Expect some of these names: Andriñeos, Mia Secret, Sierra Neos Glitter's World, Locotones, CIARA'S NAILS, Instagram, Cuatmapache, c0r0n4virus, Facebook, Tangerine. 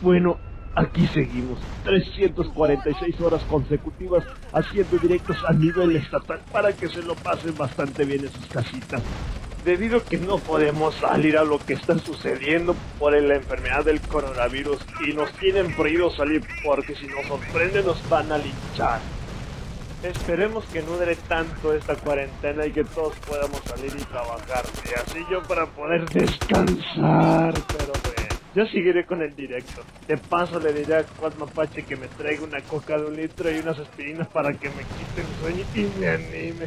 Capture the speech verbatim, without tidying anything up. Bueno, aquí seguimos, trescientas cuarenta y seis horas consecutivas haciendo directos a nivel estatal para que se lo pasen bastante bien en sus casitas. Debido a que no podemos salir a lo que está sucediendo por la enfermedad del coronavirus y nos tienen prohibido salir porque si nos sorprenden nos van a linchar. Esperemos que no dure tanto esta cuarentena y que todos podamos salir y trabajar. Y así yo para poder descansar, pero bueno, yo seguiré con el directo. De paso le diré a Cuatmapache que me traiga una coca de un litro y unas aspirinas para que me quite el sueño y me anime.